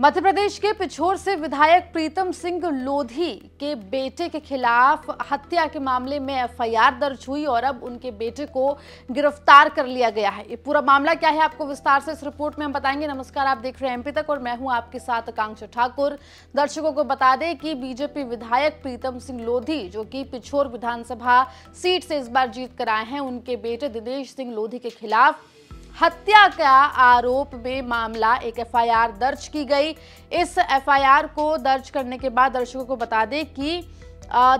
मध्य प्रदेश के पिछोर से विधायक प्रीतम सिंह लोधी के बेटे के खिलाफ हत्या के मामले में एफआईआर दर्ज हुई और अब उनके बेटे को गिरफ्तार कर लिया गया है। ये पूरा मामला क्या है आपको विस्तार से इस रिपोर्ट में हम बताएंगे। नमस्कार, आप देख रहे हैं एमपी तक और मैं हूं आपके साथ आकांक्षा ठाकुर। दर्शकों को बता दें कि बीजेपी विधायक प्रीतम सिंह लोधी जो कि पिछोर विधानसभा सीट से इस बार जीत कर आए हैं, उनके बेटे दिनेश सिंह लोधी के खिलाफ हत्या का आरोप में मामला एक एफआईआर दर्ज की गई। इस एफआईआर को दर्ज करने के बाद दर्शकों को बता दें कि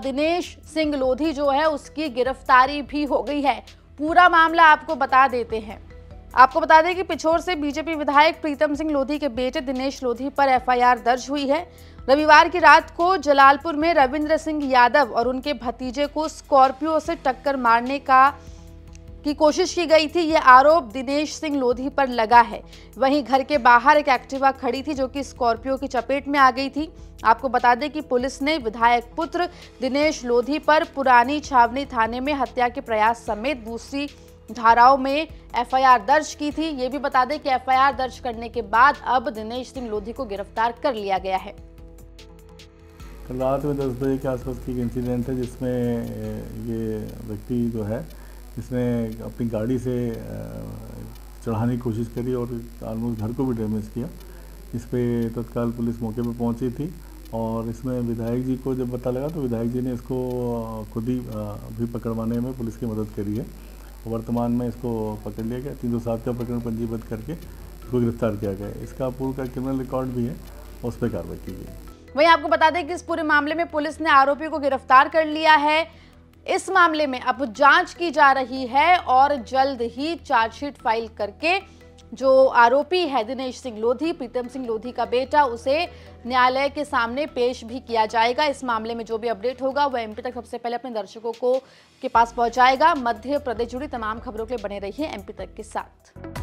दिनेश सिंह लोधी जो है उसकी गिरफ्तारी भी हो गई है। पूरा मामला आपको बता देते हैं। आपको बता दें कि पिछोर से बीजेपी विधायक प्रीतम सिंह लोधी के बेटे दिनेश लोधी पर एफआईआर दर्ज हुई है। रविवार की रात को जलालपुर में रविंद्र सिंह यादव और उनके भतीजे को स्कॉर्पियो से टक्कर मारने की कोशिश की गई थी। ये आरोप दिनेश सिंह लोधी पर लगा है। वहीं घर के बाहर एक एक्टिवा खड़ी थी जो कि स्कॉर्पियो की चपेट में आ गई थी। आपको बता दें कि पुलिस ने विधायक पुत्र दिनेश लोधी पर पुरानी छावनी थाने में हत्या के प्रयास समेत दूसरी धाराओं में एफआईआर दर्ज की थी। ये भी बता दें कि एफआईआर दर्ज करने के बाद अब दिनेश सिंह लोधी को गिरफ्तार कर लिया गया है। कल रात में 10 बजे के आसपास की इंसिडेंट है जिसमें ये व्यक्ति जो है इसने अपनी गाड़ी से चढ़ाने की कोशिश करी और ऑलमोस्ट घर को भी डैमेज किया। इस पर तत्काल पुलिस मौके पर पहुंची थी और इसमें विधायक जी को जब पता लगा तो विधायक जी ने इसको खुद ही भी पकड़वाने में पुलिस की मदद करी है। वर्तमान में इसको पकड़ लिया गया। 307 का प्रकरण पंजीबद्ध करके इसको गिरफ्तार किया गया। इसका पूर्व का क्रिमिनल रिकॉर्ड भी है, उस पर कार्रवाई की गई। वहीं आपको बता दें कि इस पूरे मामले में पुलिस ने आरोपी को गिरफ्तार कर लिया है। इस मामले में अब जांच की जा रही है और जल्द ही चार्जशीट फाइल करके जो आरोपी है दिनेश सिंह लोधी, प्रीतम सिंह लोधी का बेटा, उसे न्यायालय के सामने पेश भी किया जाएगा। इस मामले में जो भी अपडेट होगा वह एमपी तक सबसे पहले अपने दर्शकों के पास पहुंचाएगा। मध्य प्रदेश जुड़ी तमाम खबरों के लिए बने रहिए एमपी तक के साथ।